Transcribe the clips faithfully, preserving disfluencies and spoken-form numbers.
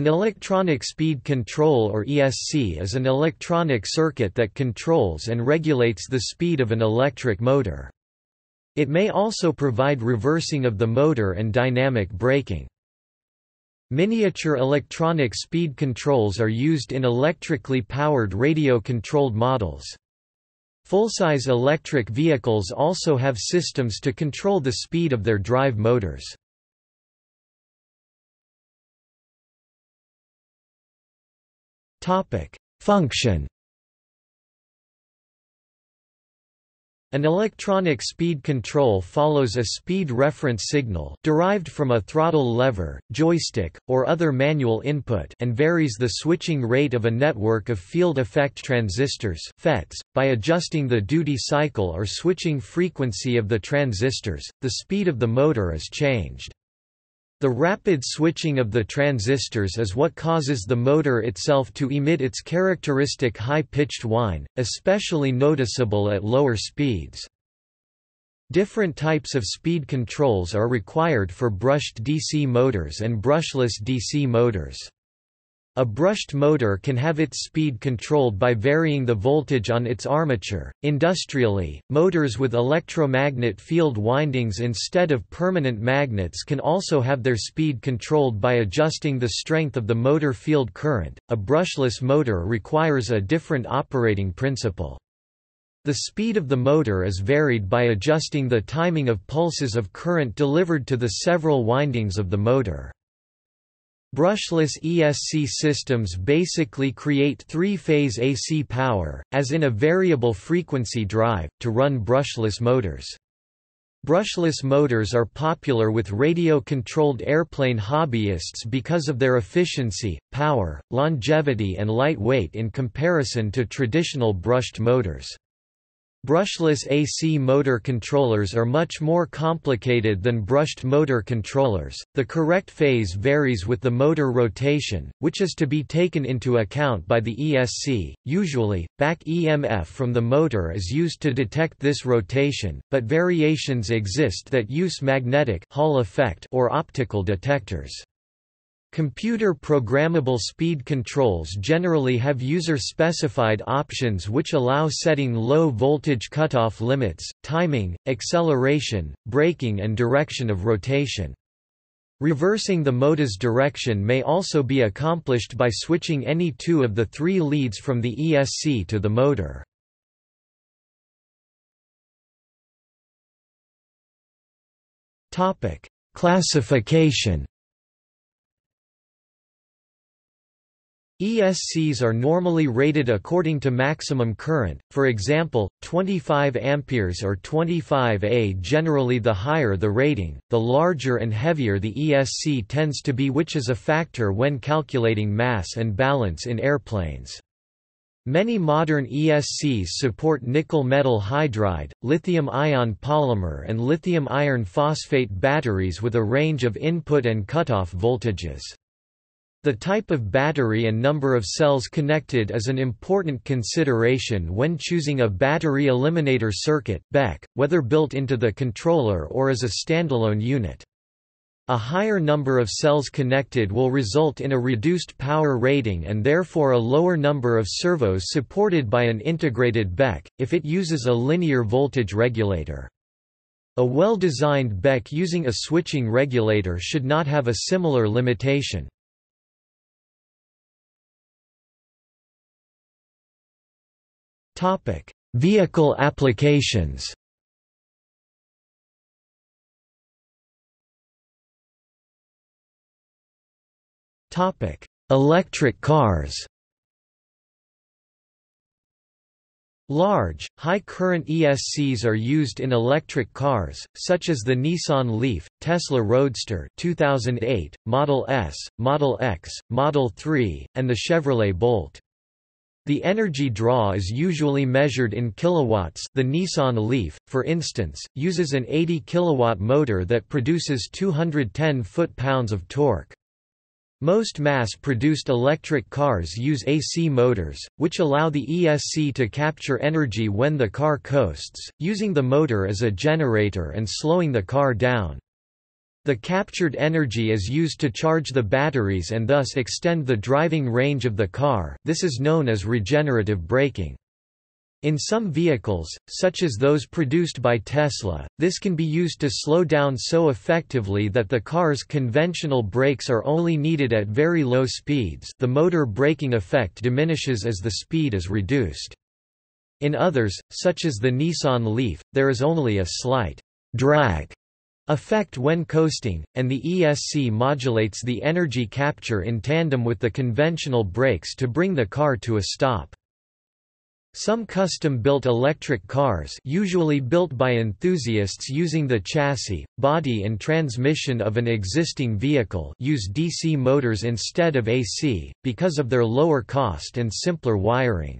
An electronic speed control or E S C is an electronic circuit that controls and regulates the speed of an electric motor. It may also provide reversing of the motor and dynamic braking. Miniature electronic speed controls are used in electrically powered radio-controlled models. Full-size electric vehicles also have systems to control the speed of their drive motors. Function. An electronic speed control follows a speed reference signal derived from a throttle lever, joystick, or other manual input and varies the switching rate of a network of field effect transistors (F E Ts) by adjusting the duty cycle or switching frequency of the transistors. The speed of the motor is changed. The rapid switching of the transistors is what causes the motor itself to emit its characteristic high-pitched whine, especially noticeable at lower speeds. Different types of speed controls are required for brushed D C motors and brushless D C motors. A brushed motor can have its speed controlled by varying the voltage on its armature. Industrially, motors with electromagnet field windings instead of permanent magnets can also have their speed controlled by adjusting the strength of the motor field current. A brushless motor requires a different operating principle. The speed of the motor is varied by adjusting the timing of pulses of current delivered to the several windings of the motor. Brushless E S C systems basically create three-phase A C power, as in a variable frequency drive, to run brushless motors. Brushless motors are popular with radio-controlled airplane hobbyists because of their efficiency, power, longevity and light weight in comparison to traditional brushed motors. Brushless A C motor controllers are much more complicated than brushed motor controllers. The correct phase varies with the motor rotation, which is to be taken into account by the E S C. Usually, back E M F from the motor is used to detect this rotation, but variations exist that use magnetic Hall effect or optical detectors. Computer programmable speed controls generally have user-specified options which allow setting low voltage cutoff limits, timing, acceleration, braking and direction of rotation. Reversing the motor's direction may also be accomplished by switching any two of the three leads from the E S C to the motor. Topic: Classification. E S Cs are normally rated according to maximum current, for example, twenty-five amperes or twenty-five A. Generally, the higher the rating, the larger and heavier the E S C tends to be, which is a factor when calculating mass and balance in airplanes. Many modern E S Cs support nickel metal hydride, lithium-ion polymer and lithium iron phosphate batteries with a range of input and cutoff voltages. The type of battery and number of cells connected is an important consideration when choosing a battery eliminator circuit (B E C), whether built into the controller or as a standalone unit. A higher number of cells connected will result in a reduced power rating and therefore a lower number of servos supported by an integrated B E C, if it uses a linear voltage regulator. A well-designed B E C using a switching regulator should not have a similar limitation. Topic: Vehicle applications. Topic: Electric cars. Large, high-current E S Cs are used in electric cars, such as the Nissan Leaf, Tesla Roadster two thousand eight, Model S, Model X, Model three, and the Chevrolet Bolt. The energy draw is usually measured in kilowatts. The Nissan Leaf, for instance, uses an eighty kilowatt motor that produces two hundred ten foot-pounds of torque. Most mass-produced electric cars use A C motors, which allow the E S C to capture energy when the car coasts, using the motor as a generator and slowing the car down. The captured energy is used to charge the batteries and thus extend the driving range of the car. This is known as regenerative braking. In some vehicles, such as those produced by Tesla, this can be used to slow down so effectively that the car's conventional brakes are only needed at very low speeds. The motor braking effect diminishes as the speed is reduced. In others, such as the Nissan Leaf, there is only a slight drag effect when coasting, and the E S C modulates the energy capture in tandem with the conventional brakes to bring the car to a stop. Some custom-built electric cars, usually built by enthusiasts using the chassis, body and transmission of an existing vehicle, use D C motors instead of A C, because of their lower cost and simpler wiring.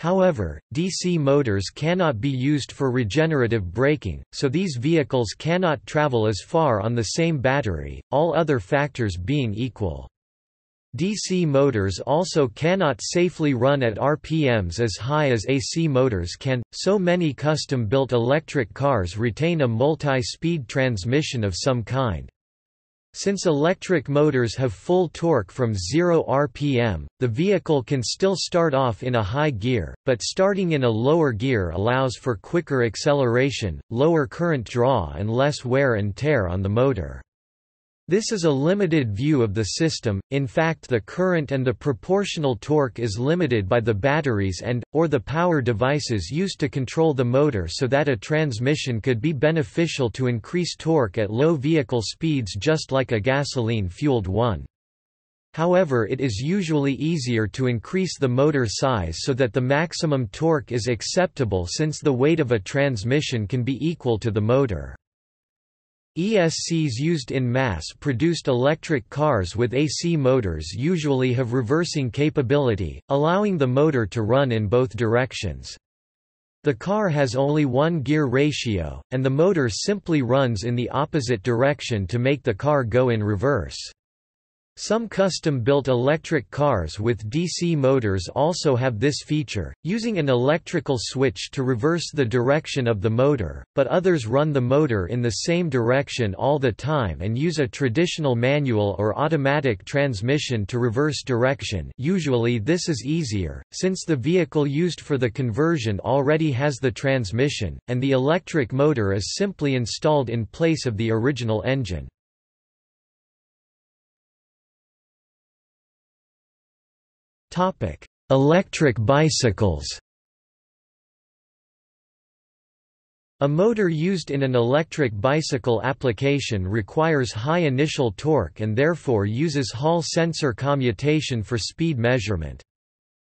However, D C motors cannot be used for regenerative braking, so these vehicles cannot travel as far on the same battery, all other factors being equal. D C motors also cannot safely run at R P Ms as high as A C motors can, so many custom-built electric cars retain a multi-speed transmission of some kind. Since electric motors have full torque from zero R P M, the vehicle can still start off in a high gear, but starting in a lower gear allows for quicker acceleration, lower current draw and less wear and tear on the motor. This is a limited view of the system. In fact, the current and the proportional torque is limited by the batteries and, or the power devices used to control the motor so that a transmission could be beneficial to increase torque at low vehicle speeds just like a gasoline-fueled one. However, it is usually easier to increase the motor size so that the maximum torque is acceptable since the weight of a transmission can be equal to the motor. E S Cs used in mass-produced electric cars with A C motors usually have reversing capability, allowing the motor to run in both directions. The car has only one gear ratio, and the motor simply runs in the opposite direction to make the car go in reverse. Some custom-built electric cars with D C motors also have this feature, using an electrical switch to reverse the direction of the motor, but others run the motor in the same direction all the time and use a traditional manual or automatic transmission to reverse direction. Usually this is easier, since the vehicle used for the conversion already has the transmission, and the electric motor is simply installed in place of the original engine. Topic: Electric bicycles. A motor used in an electric bicycle application requires high initial torque and therefore uses Hall sensor commutation for speed measurement.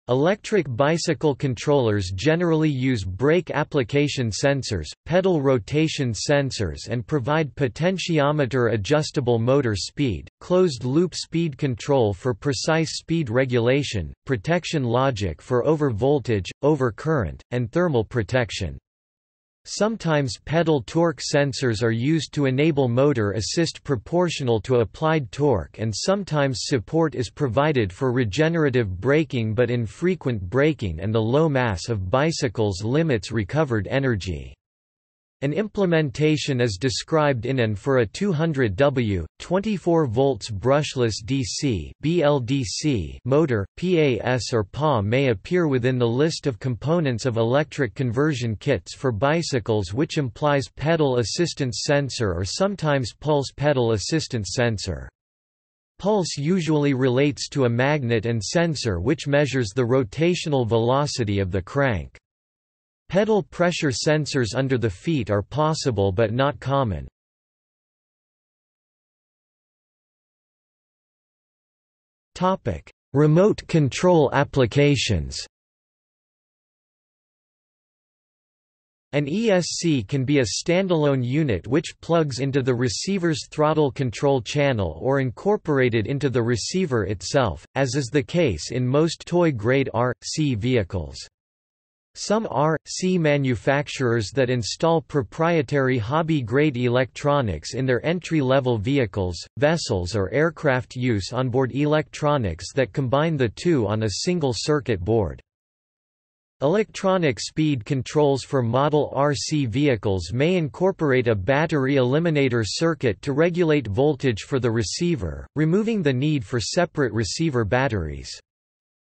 Electric bicycle controllers generally use brake application sensors, pedal rotation sensors and provide potentiometer adjustable motor speed, closed-loop speed control for precise speed regulation, protection logic for over-voltage, over-current, and thermal protection. Sometimes pedal torque sensors are used to enable motor assist proportional to applied torque, and sometimes support is provided for regenerative braking, but infrequent braking and the low mass of bicycles limits recovered energy. An implementation is described in and for a two hundred watt, twenty-four volts brushless D C (B L D C) motor. P A S or P A may appear within the list of components of electric conversion kits for bicycles, which implies pedal assistance sensor or sometimes pulse pedal assistance sensor. Pulse usually relates to a magnet and sensor which measures the rotational velocity of the crank. Pedal pressure sensors under the feet are possible but not common. Topic: Remote control applications. An E S C can be a standalone unit which plugs into the receiver's throttle control channel or incorporated into the receiver itself, as is the case in most toy-grade R C vehicles. Some R C manufacturers that install proprietary hobby-grade electronics in their entry-level vehicles, vessels or aircraft use onboard electronics that combine the two on a single circuit board. Electronic speed controls for Model R C vehicles may incorporate a battery eliminator circuit to regulate voltage for the receiver, removing the need for separate receiver batteries.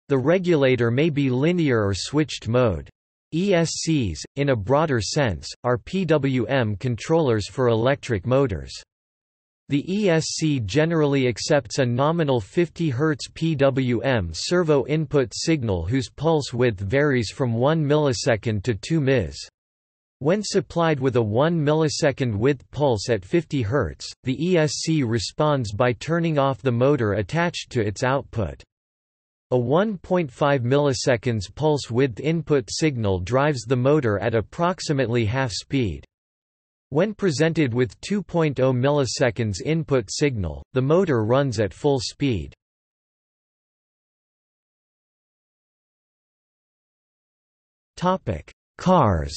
The regulator may be linear or switched mode. E S Cs, in a broader sense, are P W M controllers for electric motors. The E S C generally accepts a nominal fifty hertz P W M servo input signal whose pulse width varies from one millisecond to two milliseconds. When supplied with a one millisecond width pulse at fifty hertz, the E S C responds by turning off the motor attached to its output. A one point five milliseconds pulse width input signal drives the motor at approximately half speed. When presented with two point zero milliseconds input signal, the motor runs at full speed. Topic: Cars.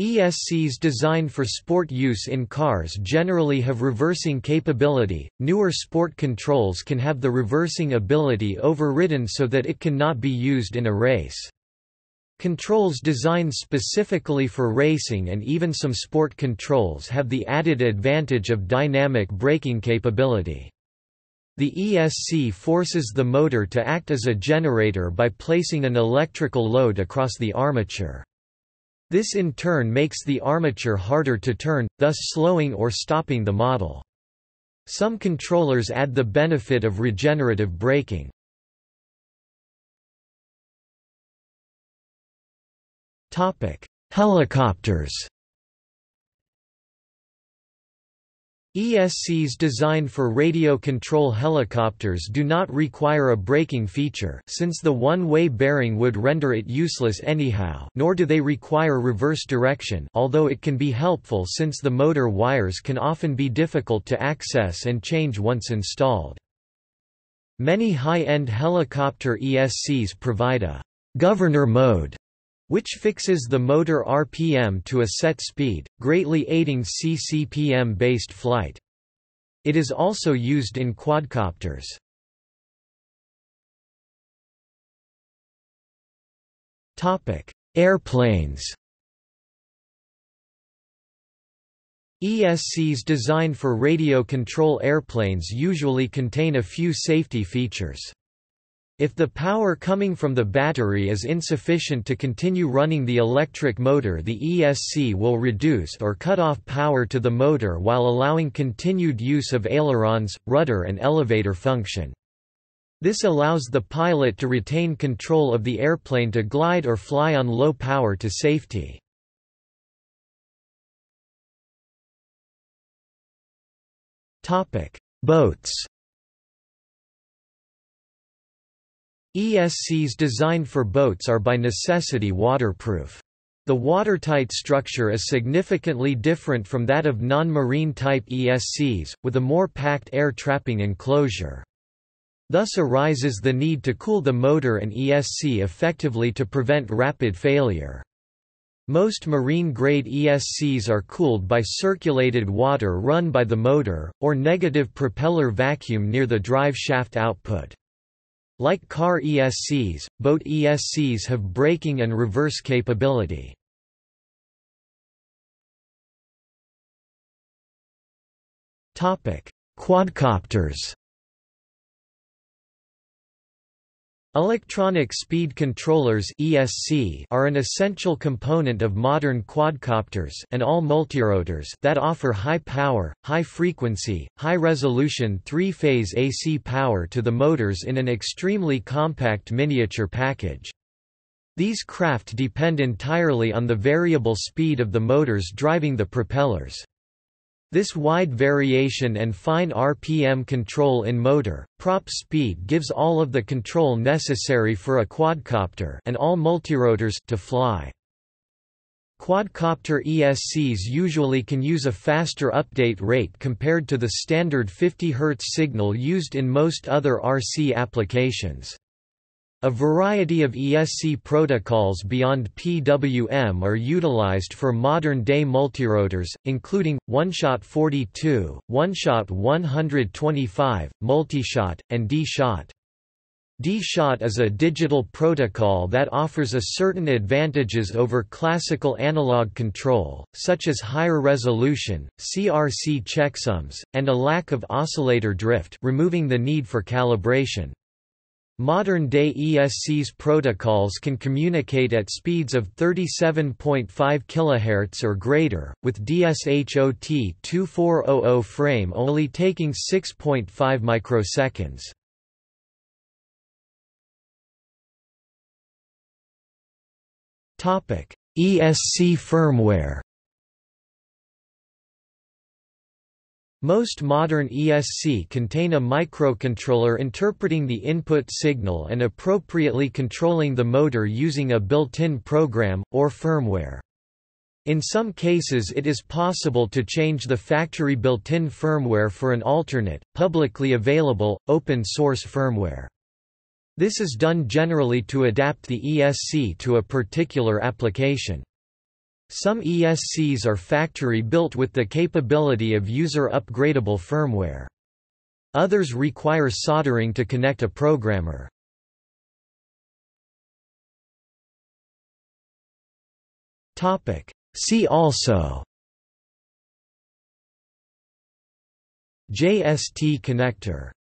E S Cs designed for sport use in cars generally have reversing capability. Newer sport controls can have the reversing ability overridden so that it cannot be used in a race. Controls designed specifically for racing and even some sport controls have the added advantage of dynamic braking capability. The E S C forces the motor to act as a generator by placing an electrical load across the armature. This in turn makes the armature harder to turn, thus slowing or stopping the model. Some controllers add the benefit of regenerative braking. Helicopters. E S Cs designed for radio control helicopters do not require a braking feature since the one-way bearing would render it useless anyhow, nor do they require reverse direction, although it can be helpful since the motor wires can often be difficult to access and change once installed. Many high-end helicopter E S Cs provide a governor mode, which fixes the motor R P M to a set speed, greatly aiding C C P M-based flight. It is also used in quadcopters. Airplanes. E S Cs designed for radio control airplanes usually contain a few safety features. If the power coming from the battery is insufficient to continue running the electric motor, the E S C will reduce or cut off power to the motor while allowing continued use of ailerons, rudder and elevator function. This allows the pilot to retain control of the airplane to glide or fly on low power to safety. Boats. E S Cs designed for boats are by necessity waterproof. The watertight structure is significantly different from that of non-marine type E S Cs, with a more packed air trapping enclosure. Thus arises the need to cool the motor and E S C effectively to prevent rapid failure. Most marine-grade E S Cs are cooled by circulated water run by the motor, or negative propeller vacuum near the drive shaft output. Like car E S Cs, boat E S Cs have braking and reverse capability. Quadcopters. Electronic speed controllers (E S C) are an essential component of modern quadcopters and all multirotors that offer high power, high frequency, high resolution three-phase A C power to the motors in an extremely compact miniature package. These craft depend entirely on the variable speed of the motors driving the propellers. This wide variation and fine R P M control in motor, prop speed gives all of the control necessary for a quadcopter and all multirotors to fly. Quadcopter E S Cs usually can use a faster update rate compared to the standard fifty hertz signal used in most other R C applications. A variety of E S C protocols beyond P W M are utilized for modern-day multirotors, including OneShot forty-two, OneShot one twenty-five, Multishot, and D SHOT. D SHOT is a digital protocol that offers a certain advantages over classical analog control, such as higher resolution, C R C checksums, and a lack of oscillator drift, removing the need for calibration. Modern-day E S C's protocols can communicate at speeds of thirty-seven point five kilohertz or greater, with D S H O T twenty-four hundred frame only taking six point five microseconds. E S C firmware. Most modern E S C contain a microcontroller interpreting the input signal and appropriately controlling the motor using a built-in program, or firmware. In some cases it is possible to change the factory built-in firmware for an alternate, publicly available, open-source firmware. This is done generally to adapt the E S C to a particular application. Some E S Cs are factory-built with the capability of user-upgradable firmware. Others require soldering to connect a programmer. See also J S T connector.